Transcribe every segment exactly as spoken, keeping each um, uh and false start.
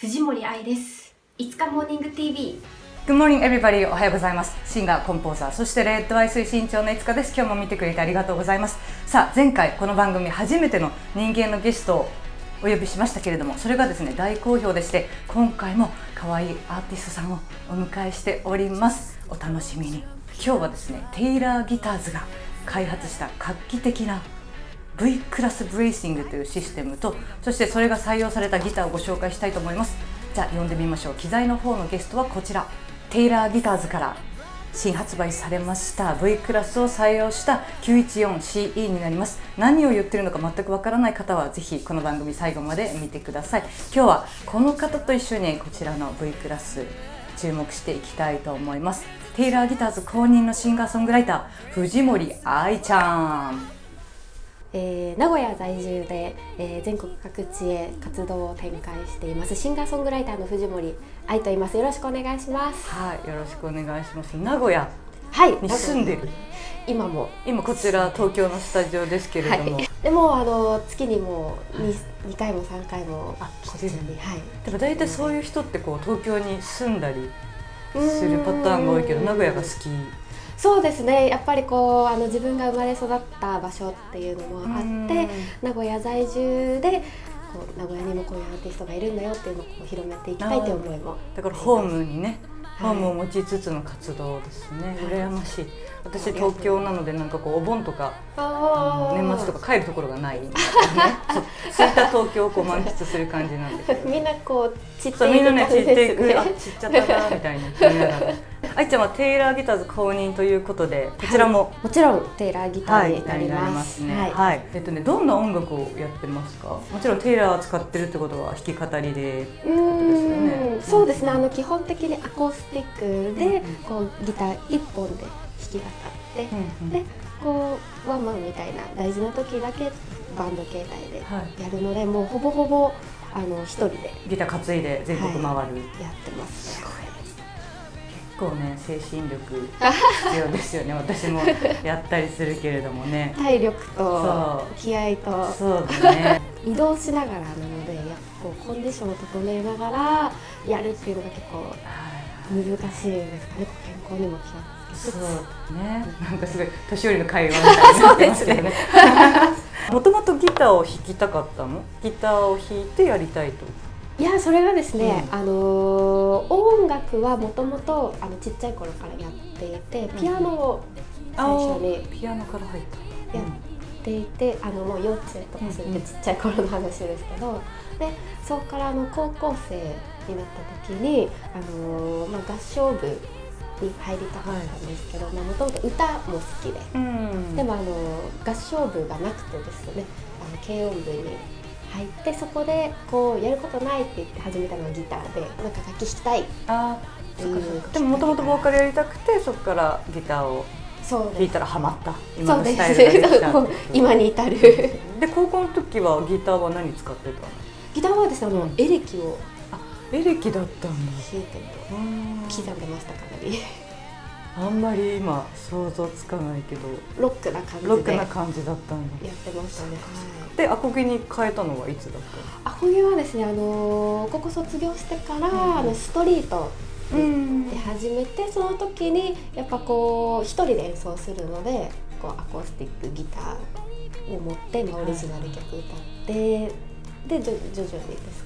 藤森愛です。いつかモーニング ティーブイ。Good morning everybody。おはようございます。シンガー、コンポーザー、そしてレッドアイ推進長のいつかです。今日も見てくれてありがとうございます。さあ、前回この番組初めての人間のゲストをお呼びしましたけれども、それがですね大好評でして、今回も可愛いアーティストさんをお迎えしております。お楽しみに。今日はですねテイラー・ギターズが開発した画期的なV クラスブレーシングというシステムと、そしてそれが採用されたギターをご紹介したいと思います。じゃあ呼んでみましょう。機材の方のゲストはこちら、テイラーギターズから新発売されました V クラスを採用した きゅういちよんシーイー になります。何を言ってるのか全くわからない方はぜひこの番組最後まで見てください。今日はこの方と一緒にこちらの V クラス注目していきたいと思います。テイラーギターズ公認のシンガーソングライター、藤森愛ちゃん。えー、名古屋在住で、えー、全国各地へ活動を展開していますシンガーソングライターの藤森愛と言います。よろしくお願いします。はい、よろしくお願いします。名古屋に住んでる、はい、今も今こちら東京のスタジオですけれども、はい、でもあの月にも に, にかいもさんかいもこちらに、はい、でも大体そういう人ってこう東京に住んだりするパターンが多いけど、名古屋が好き。そうですね、やっぱりこうあの自分が生まれ育った場所っていうのもあって、名古屋在住でこう名古屋にもこういうアーティストがいるんだよっていうのをこう広めていきたいという思いも。だからホームにね、はい、ホームを持ちつつの活動ですね。羨ましい。私東京なので、なんかこうお盆とか年末とか帰るところがない、ね、そういった東京をこう満喫する感じなんですけど、みんなこう散っていく感じですね。みんなね散っていく、あ、散っちゃったなみたいに言いながら。愛ちゃんはテイラーギターズ公認ということで、こちらも、はい、もちろんテイラーギターになりますね。はい。えっとね、どんな音楽をやってますか？もちろんテイラー使ってるってことは弾き語りでってことですよね。そうですね。あの基本的にアコースティックでこうギター一本で弾き語って、うんうん、でこうワンマンみたいな大事な時だけバンド形態でやるので、はい、もうほぼほぼあの一人でギター担いで全国回る、はい、やってますね。結構ね、精神力必要ですよね。私もやったりするけれどもね。体力と気合と、そうだね。移動しながらなので、やっぱこうコンディションを整えながらやるっていうのが結構難しいですかね。健康にも気をつけて。そうね。なんかすごい年寄りの会話みたいになってますよね。もともとギターを弾きたかったの？ギターを弾いてやりたいと。いや、それがですね、うん、あの音楽はもともとちっちゃい頃からやっていて、ピアノを最初に、うん、ピアノから入ったやっていて、あのもう幼稚園とかそういったちっちゃい頃の話ですけど、うんうん、でそこからあの高校生になった時にあの、まあ、合唱部に入りたかったんですけど、もともと歌も好きで、うん、でもあの合唱部がなくてですね、あの軽音部に入って、そこでこうやることないって言って始めたのがギターで、なんか楽器弾きたい。ああ、そうかそうか。でももともとボーカルやりたくて、そこからギターを弾いたらハマった。今のスタイルができた。今に至る。で高校の時はギターは何使ってたの？ギターはですね、あの、うん、エレキを、あ、エレキだったんだ。弾いてると刻んでましたかなり。あんまり今想像つかないけど、ロックな感じでロックな感じだったんでやってましたね。でアコギに変えたのはいつだった？アコギはですね、あのー、ここ卒業してから、うん、あのストリートで始めて、その時にやっぱこう一人で演奏するので、こうアコースティックギターを持って、まあ、オリジナル曲歌って、はい、で徐々にで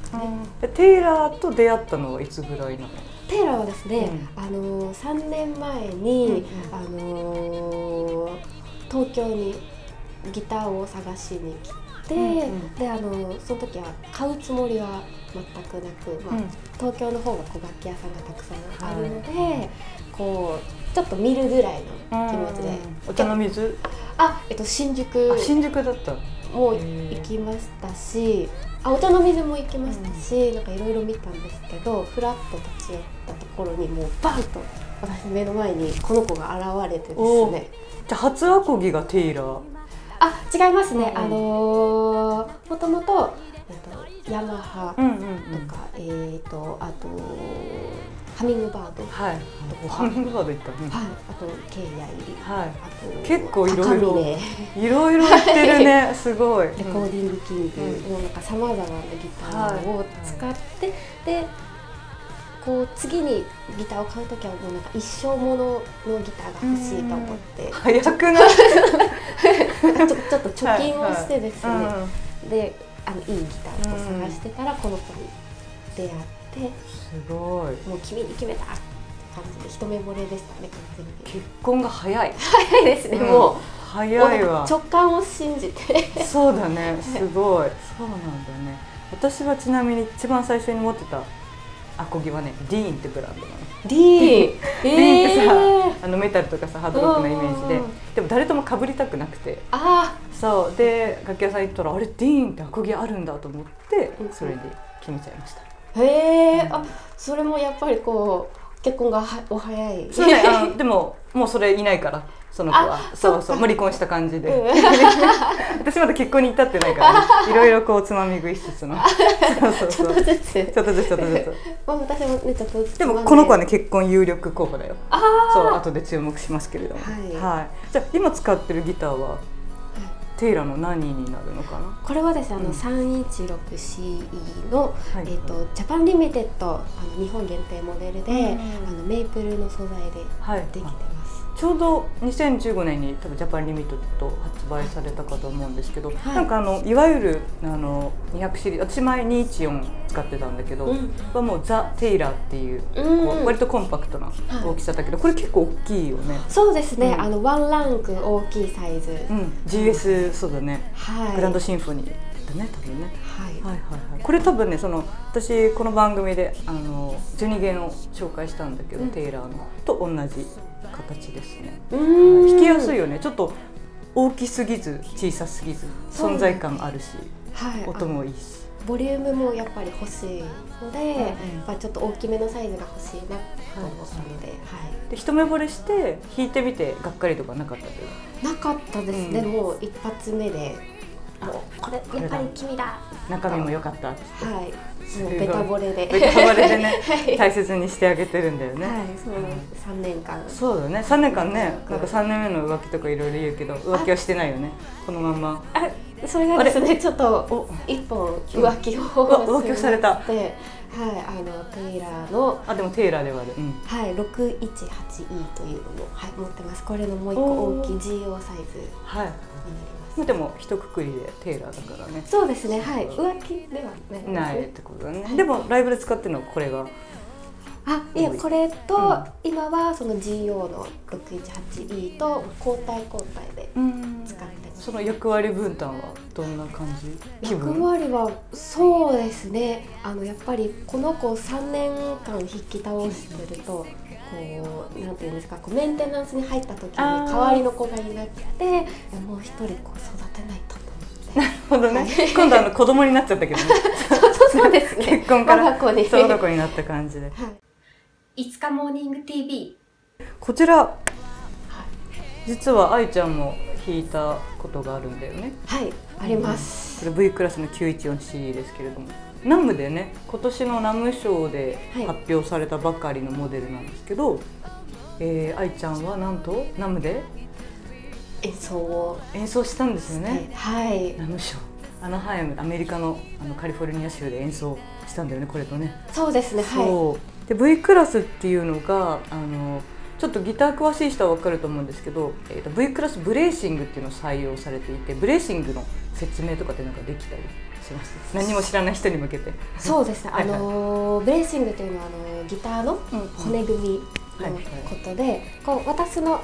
すかね。テイラーと出会ったのはいつぐらいなの？テイラーはですね、うん、あのさんねんまえに、うん、あの東京にギターを探しに来て、うんうん、であのその時は買うつもりは全くなく、まあうん、東京の方が小楽器屋さんがたくさんあるので、はい、こうちょっと見るぐらいの気持ちで。お茶の水？あ、えっと新宿。新宿だった。もう行きましたし。あ、お茶の水も行きましたし、うん、なんかいろいろ見たんですけど、ふらっと立ち寄ったところにもうバンと私目の前にこの子が現れてですね。じゃあ初アコギがテイラー？あ、違いますね、うん、あのー、もともとヤマハとか、えっとあとハミングバード、はい、ハミングバードいった、はい、あとケイヤ入り、はい、あと結構いろいろいろいろやってるね、すごい。レコーディングキングのなんかさまざまなギターを使ってで、こう次にギターを買うときはもうなんか一生もののギターが欲しいと思って、早くなって、ちょちょっと貯金をしてですね、で、あのいいギターを探してたらこの子に出会って。すごい。もう君に決めたって感じで一目惚れでしたね、完全に。結婚が早い。早いですね、うん、もう早いわ。直感を信じて。そうだね、すごい。そうなんだね。私はちなみに一番最初に持ってたアコギはね、ディーンってブランドなの。ディーン。ディーンってさ、あのメタルとかさ、ハードロックのイメージで、でも誰ともかぶりたくなくて。ああ。そうで楽器屋さん行ったらあれディーンってアコギあるんだと思って、それで決めちゃいました。へえ、あ、それもやっぱりこう結婚がはお早い。そうね、あ、でももうそれいないからその子は、そうそう、もう離婚した感じで、私まだ結婚に至ってないから、いろいろこうつまみ食いしつつの、ちょっとずつ、ちょっとずつちょっとずつ。私もねちょっとずつ。でもこの子はね結婚有力候補だよ。そう後で注目しますけれども。はい。じゃあ今使ってるギターはテイラの何になるのかな。これはですね、あの さんいちろくシーイー のえっとジャパンリミテッド、あの日本限定モデルで、あのメープルの素材でできてます。ちょうどにせんじゅうごねんに多分ジャパンリミテッド発売されたかと思うんですけど、なんかあのいわゆるあのにひゃくシリーズ、私前にひゃくじゅうよん使ってたんだけど、はもうザテイラっていう割とコンパクトな大きさだけど、これ結構大きいよね。そうですね、あのワンランク大きいサイズ。ジーエスそうだね、はい、グランドシンフォニーだね、多分ね。これ多分ね、その私この番組であのじゅうに弦を紹介したんだけど、うん、テイラーのと同じ形ですね。弾きやすいよね、ちょっと大きすぎず小さすぎず存在感あるし、はい、音もいいし。ボリュームもやっぱり欲しいので、まあちょっと大きめのサイズが欲しいなと思ったので、で一目惚れして弾いてみてがっかりとかなかったです。なかったですね、もう一発目でこれやっぱり君だ、中身も良かったって、はい、もうベタ惚れでベタ惚れでね、大切にしてあげてるんだよね。はい、そうさんねんかん。そうだね、さんねんかんね、なんかさんねんめの浮気とかいろいろ言うけど浮気はしてないよね、このまま。それがですね、ちょっと一本浮気を浮気をされた。で、はい、あのテイラーの、あ、でもテイラーではある、はい、ろくいちはちイー というのもはい持ってます。これのもう一個大きい ジーオー サイズになります。でも一括りでテイラーだからね。そうですね、はい、浮気ではないってことだね。でもライブで使ってるのはこれが。あ、いや、これと今はその ジーオー の ろくいちはちイー と交代交代で使ってます。その役割分担はどんな感じ？役割はそうですね、あのやっぱりこの子をさんねんかん引き倒してると、こうなんていうんですか、こうメンテナンスに入った時に代わりの子がいなくて、もう一人こう育てないと。なるほどね。今度あの子供になっちゃったけどね。そうですね。結婚からそうどこになった感じで。いつかモーニング ティーブイ。こちら実は愛ちゃんも弾いたことがあるんだよね。はい、あります。これ ブイ クラスの きゅういちよんシーイー ですけれども、ナムでね、今年のナム賞で発表されたばかりのモデルなんですけど、えー、愛ちゃんはなんとナムで演奏を演奏したんですよね。はい。ナム賞。アナハイム、アメリカのあのカリフォルニア州で演奏したんだよね、これとね。そうですね。はい。で ブイ クラスっていうのがあの。ちょっとギター詳しい人は分かると思うんですけど、えー、と ブイ クラスブレーシングっていうのを採用されていて、ブレーシングの説明とかってなんかできたりします？何も知らない人に向けて。そうですね、あのー、ブレーシングというのはあのギターの骨組みのことで、こう私の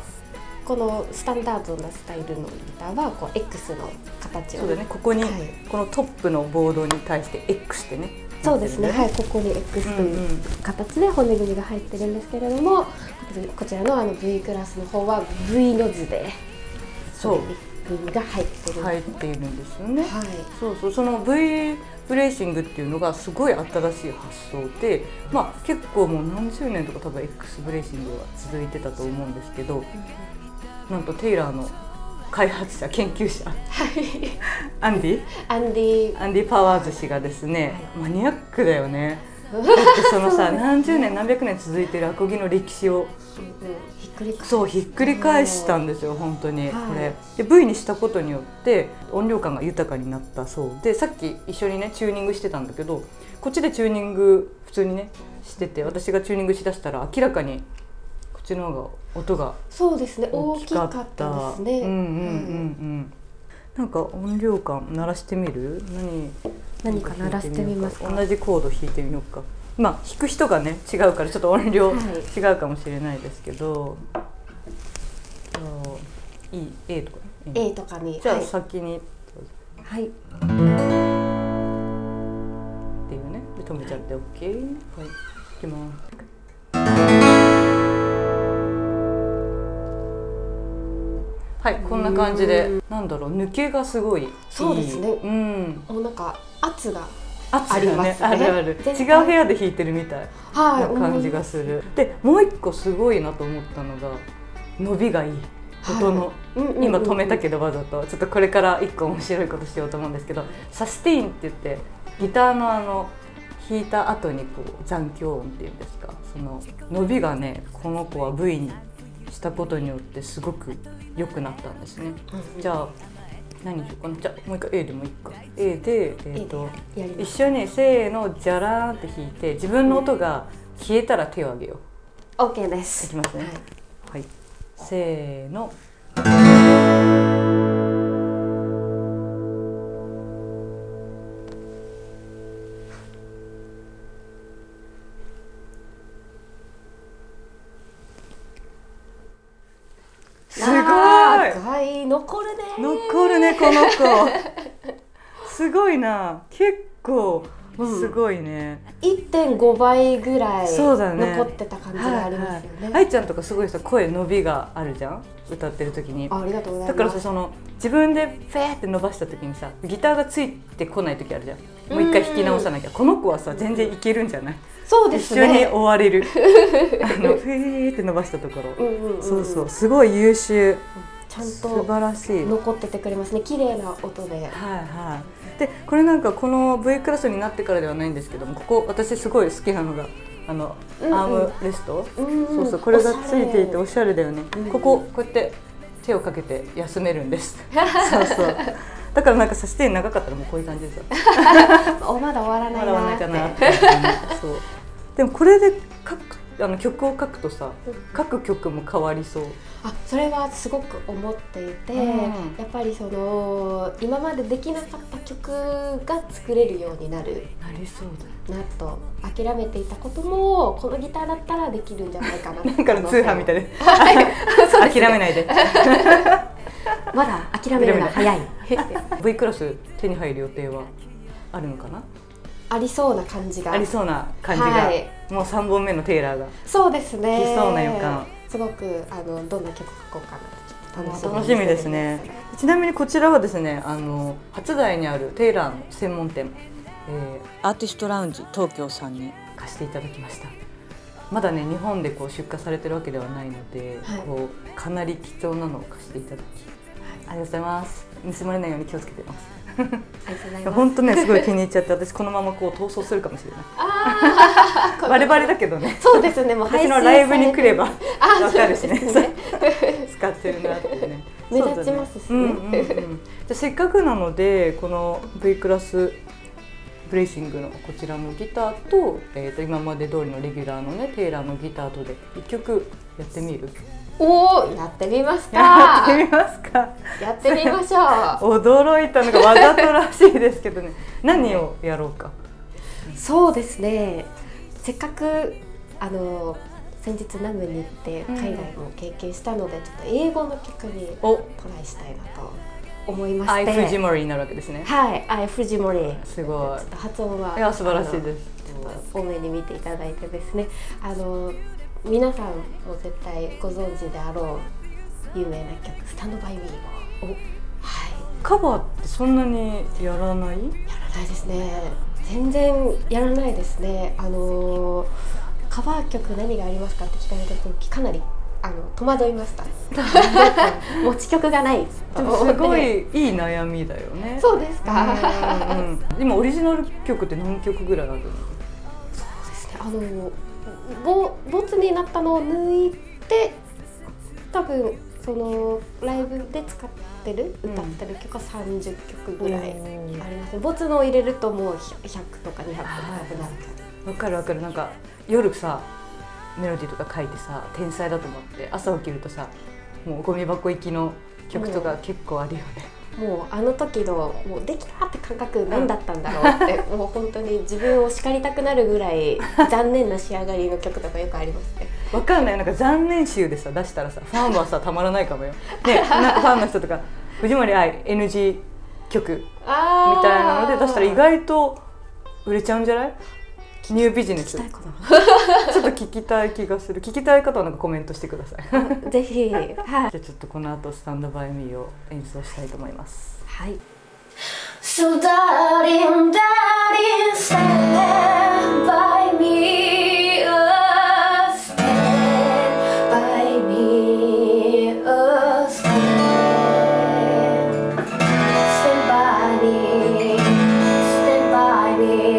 このスタンダードなスタイルのギターはこう エックス の形を、そうだね、ここに、はい、このトップのボードに対して エックス ってね。そうですね、はい、ここに エックス という形で骨組みが入ってるんですけれども、こちらのあの ブイ クラスの方は ブイ の字でそう組みが入ってる入っているんですよね。はい、そうそう、その ブイ ブレーシングっていうのがすごい新しい発想で、まあ結構もう何十年とか多分 エックス ブレーシングが続いてたと思うんですけど、なんとテイラーの開発者研究者、はい、アンディアンディアンディパワーズ氏がですね、はい、マニアックだよね。ってそのさ何十年何百年続いてるアコギの歴史をそうひっくり返したんですよ本当に、はい、これで ブイ にしたことによって音量感が豊かになったそうで、さっき一緒にねチューニングしてたんだけど、こっちでチューニング普通にねしてて、私がチューニングしだしたら明らかにこっちの方が音が大きかったですね。うんうんうんうん。なんか音量感鳴らしてみる？何何か鳴らしてみますか？同じコード弾いてみようか。まあ弾く人がね違うからちょっと音量違うかもしれないですけど、はい、いい A とか A とかにじゃあ先にはいっていうねで止めちゃって OK はいいきます。はい、こんな感じで、なんだろう、抜けがすごい。そうですね。うん、もうなんか圧がありますね。あるある。違う部屋で弾いてるみたいな感じがする。で、もう一個すごいなと思ったのが伸びがいい。音の今止めたけどわざとちょっとこれから一個面白いことしようと思うんですけど、サステインって言ってギターのあの弾いた後にこう残響音っていうんですか、その伸びがね、この子は ブイ にしたことによってすごく良くなったんですね。じゃあ何しようかな。じゃあもう一回 A でもいいか。A でえっと一緒にせーのじゃらーって弾いて、自分の音が消えたら手を挙げよう。OK です。いきますね。はい。せーの。残るね残るねこの子すごいな。結構すごいね、うん、いってんごばいぐらい残ってた感じがありますよね。愛、はいはい、ちゃんとかすごいさ声伸びがあるじゃん歌ってる時に。ありがとうございます。だからさその自分でフェーって伸ばした時にさギターがついてこない時あるじゃん。もう一回弾き直さなきゃ。この子はさ全然いけるんじゃない？そうですね、一緒に追われるあのフェーって伸ばしたところ、そうそうすごい優秀。ちゃんと残っててくれますね。綺麗な音で。はいはい。でこれなんかこの ブイ クラスになってからではないんですけども、ここ私すごい好きなのがあの、うんうん、アームレスト。うんうん、そうそうこれがついていておしゃれだよね。うん、こここうやって手をかけて休めるんです。そうそう。だからなんかサステイン長かったらもうこういう感じですよ。おまだ終わらないな。まだ終わらないかなって。そう。でもこれで書くあの曲を書くとさ、書く曲も変わりそう。あ、それはすごく思っていて、うん、やっぱりその今までできなかった曲が作れるようになるなりそうだなと、諦めていたこともこのギターだったらできるんじゃないかな。なんかの通販みたいで、諦めないで。まだ諦めるのが早い。ブイ クラス手に入る予定はあるのかな？ありそうな感じがありそうな感じが、はい、もうさんぼんめのテイラーがそうですね。きそうな予感。すごくあのどんな曲書こうかなと楽しみですね。ちなみにこちらはですね、あの初台にあるテイラーの専門店、えー、アーティストラウンジ東京さんに貸していただきました。まだね日本でこう出荷されてるわけではないので、はい、こうかなり貴重なのを貸していただき、はい、ありがとうございます。盗まれないように気をつけてます。本当ねすごい気に入っちゃって、私このままこう逃走するかもしれないバレバレだけどね。そうですね、もう私のライブに来れば分かるしね使ってるなってね、目立ちますしね。じゃあせっかくなのでこの ブイ クラスブレーシングのこちらのギター と,、えー、と今まで通りのレギュラーのねテイラーのギターとでいっきょくやってみる。おー、やってみますか。やってみますか。やってみましょう。驚いたのがわざとらしいですけどね。何をやろうか。そうですね。せっかくあの先日ナムに行って海外も経験したので、うん、ちょっと英語の曲にトライしたいなと思いまして。アイ・フジモリになるわけですね。はい、アイ・フジモリ。すごい。ちょっと発音は。いや、素晴らしいです。ちょっと多めに見ていただいてですね。あの。皆さんも絶対ご存知であろう有名な曲「スタンドバイミー」を、はい、カバーってそんなにやらない？やらないですね。全然やらないですね。あのー、カバー曲何がありますかって聞かれた時かなりあの戸惑いました持ち曲がないと思って。すごいいい悩みだよね。そうですか。うん、うん、今オリジナル曲って何曲ぐらいあるの？あのボツになったのを抜いて、多分そのライブで使ってる歌ってる曲はさんじゅっきょくぐらいあります、うん、ボツのを入れるともうひゃくとかにひゃくとかなんか。わかるわかる。なんか夜さメロディーとか書いてさ天才だと思って朝起きるとさもうゴミ箱行きの曲とか結構あるよね。もうあの時のもうできたって感覚何だったんだろうって、うん、もう本当に自分を叱りたくなるぐらい残念な仕上がりの曲とかよくありますね。わかんない、なんか残念集でさ出したらさファンはさたまらないかもよ。ね、なんかファンの人とか藤森愛 エヌジー 曲みたいなので出したら意外と売れちゃうんじゃない？ニュービジネス。ちょっと聞きたい気がする。聞きたい方はなんかコメントしてください。ぜひ。はい。じゃあちょっとこの後スタンドバイミーを演奏したいと思います。はい。So darling, darling, stand by me, oh, stand by me, oh, stand, stand by me, stand by me.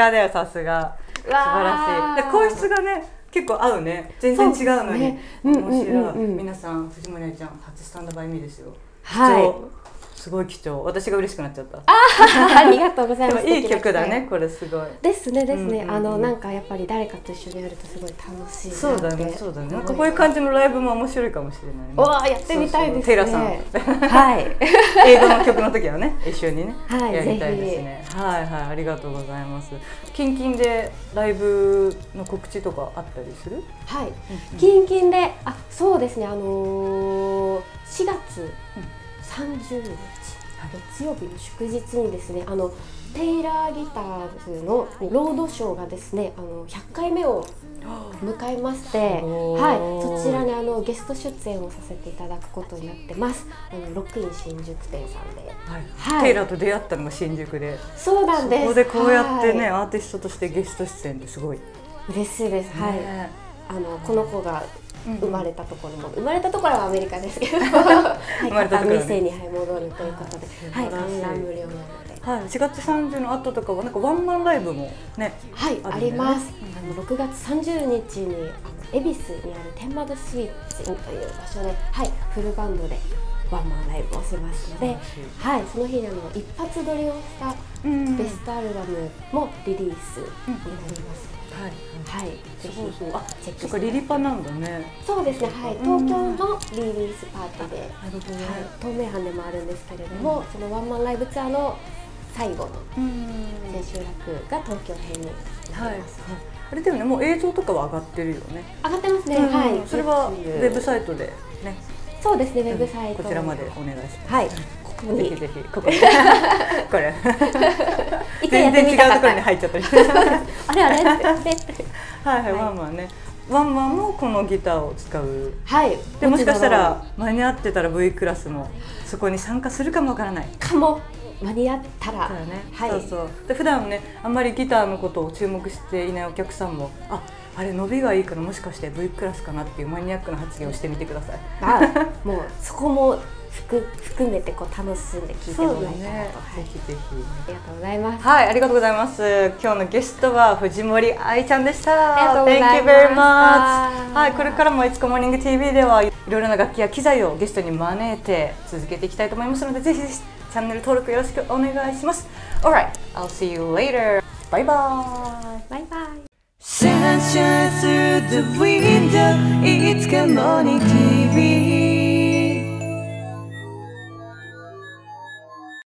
だよ、さすが素晴らしい。声質がね結構合うね、全然違うのに面白い。皆さん藤森愛ちゃん初スタンドバイミーですよ。はい、すごい貴重。私が嬉しくなっちゃった。あありがとうございます。いい曲だねこれ、すごいですねですね。あのなんかやっぱり誰かと一緒にやるとすごい楽しい。そうだねそうだね。なんかこういう感じのライブも面白いかもしれないね。わあやってみたいですね。テイラさん、はい映画の曲の時はね一緒にねやりたいですね。はいはい、ありがとうございます。近々でライブの告知とかあったりする？はい近々で、あそうですね、あのしがつ。さんじゅうにち月曜日の祝日にですね、あのテイラーギターズのロードショーがですね、あのひゃっかいめを迎えまして、はい、そちらにあのゲスト出演をさせていただくことになってます。あのロックイン新宿店さんで、はいはい、テイラーと出会ったのが新宿で、そうなんです。そこでこうやってね、はい、アーティストとしてゲスト出演ってすごい嬉しいです。はい、あのこの子が生まれたところも、生まれたところはアメリカですけど、はい、また店に戻るということで、はい、観覧無料なので、はい、しがつさんじゅうの後とかはなんかワンマンライブもね、はい、あります。あのろくがつさんじゅうにちに恵比寿にある天窓スイッチという場所で、はい、フルバンドでワンマンライブをしますので、はい、その日にあの一発撮りをしたベストアルバムもリリースになります。はいはい、ぜひチェックして。リリパなんだね。そうですね、はい、東京のリリースパーティーで東名阪でもあるんですけれども、そのワンマンライブツアーの最後の千秋楽が東京編になります。あれでもね、もう映像とかは上がってるよね。上がってますね。はい、それはウェブサイトでね。そうですね、ウェブサイトこちらまでお願いします。はい、ここにぜひぜひこここれ全然違うところに入っちゃったり。あれあれって。はいはい、ワンマンね。ワンマンもこのギターを使う。はい。でもしかしたら間に合ってたら ブイ クラスもそこに参加するかもわからない。かも。間に合ったら。そうそう。で普段ね、あんまりギターのことを注目していないお客さんも、あ、あれ伸びがいいからもしかして ブイ クラスかなっていうマニアックな発言をしてみてください。あ、もうそこも含めてこう楽しんで聴いてもらえたらと。ぜひぜひ。ありがとうございます。はい、ありがとうございます。今日のゲストは藤森愛ちゃんでした。ありがとうございます。はい、これからもいつかモーニング ティーブイ ではいろいろな楽器や機材をゲストに招いて続けていきたいと思いますので、ぜひぜひ。チャンネル登録よろしくお願いします。Alright, I'll see you later. Bye bye. Bye bye. Sunshine through the window. It's good morning.